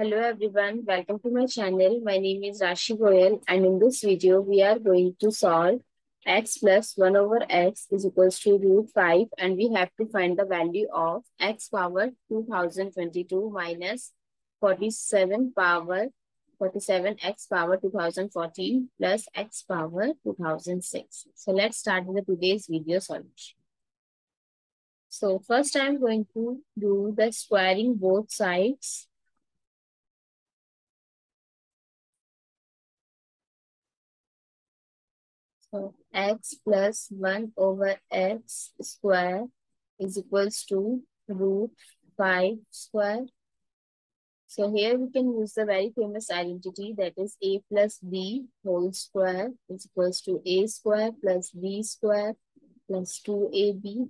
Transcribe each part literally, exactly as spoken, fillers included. Hello everyone, welcome to my channel. My name is Rashi Goel and in this video we are going to solve x plus one over x is equals to root five and we have to find the value of x power two thousand twenty-two minus forty-seven power forty-seven x power two thousand fourteen plus x power two thousand six. So let's start with today's video solution. So first I am going to do the squaring both sides. So x plus one over x square is equals to root five square. So here we can use the very famous identity, that is a plus b whole square is equals to a square plus b square plus two a b.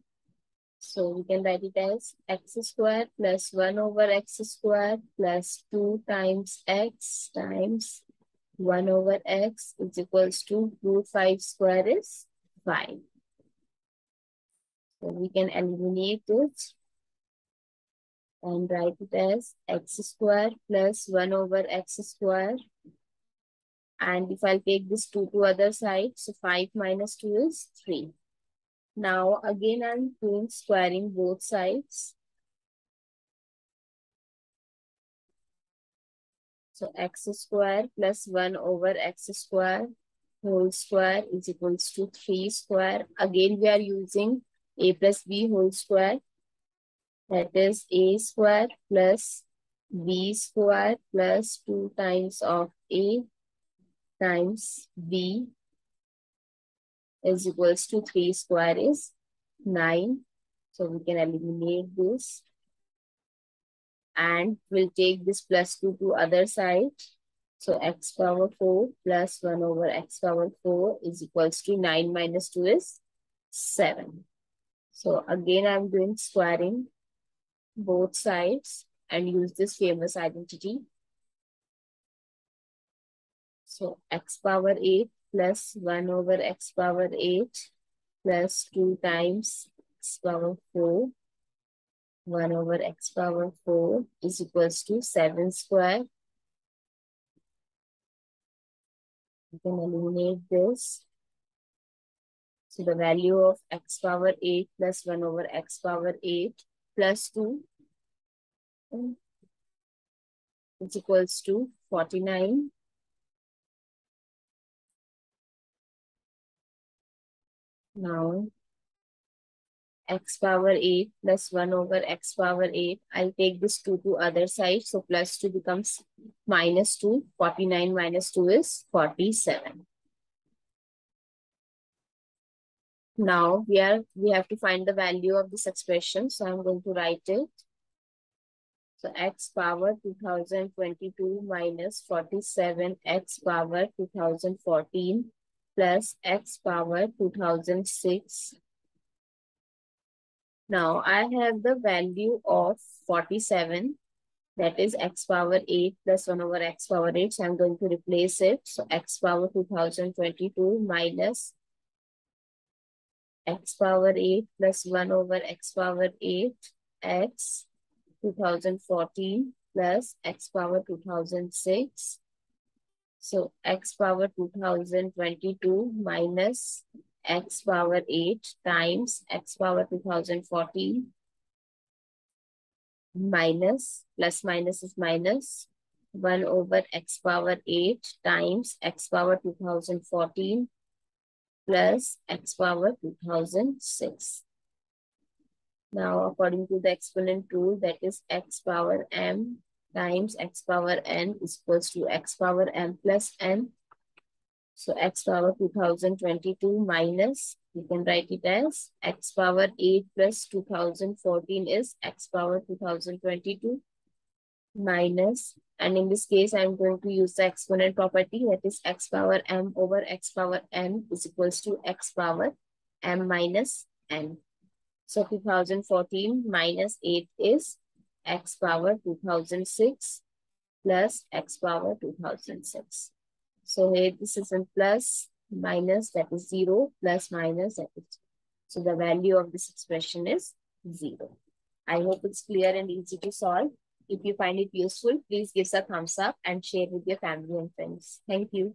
So we can write it as x square plus one over x square plus two times x times one over x is equals to root five square is five. So we can eliminate it and write it as x square plus one over x square. And if I'll take this two to other side, so five minus two is three. Now again I'm doing squaring both sides. So x square plus one over x square whole square is equals to three square. Again, we are using a plus b whole square. That is a square plus b square plus two times of a times b is equals to three square is nine. So we can eliminate this. And we'll take this plus two to other side. So x power four plus one over x power four is equals to nine minus two is seven. So again, I'm doing squaring both sides and use this famous identity. So x power eight plus one over x power eight plus two times x power four. one over x power four is equals to seven square. You can eliminate this. So the value of x power eight plus one over x power eight plus two is equals to forty-nine. Now x power eight plus one over x power eight. I'll take this two to other side. So plus two becomes minus two. forty-nine minus two is forty-seven. Now we are we have to find the value of this expression. So I'm going to write it. So x power two thousand twenty-two minus forty-seven x power two thousand fourteen plus x power two thousand six. Now I have the value of forty-seven, that is x power eight plus one over x power eight. So I'm going to replace it. So x power two thousand twenty-two minus x power eight plus one over x power eight x two thousand fourteen plus x power two thousand six. So x power two thousand twenty-two minus x power eight times x power two thousand fourteen minus, plus minus is minus, one over x power eight times x power two thousand fourteen plus x power two thousand six. Now, according to the exponent rule, that is x power m times x power n is equals to x power m plus n. So x power two thousand twenty-two minus, you can write it as x power eight plus two thousand fourteen is x power two thousand twenty-two minus, and in this case, I'm going to use the exponent property, that is x power m over x power n is equals to x power m minus n. So two thousand fourteen minus eight is x power two thousand six plus x power two thousand six. So here this is in plus, minus, that is zero, plus, minus, that is zero. So the value of this expression is zero. I hope it's clear and easy to solve. If you find it useful, please give us a thumbs up and share with your family and friends. Thank you.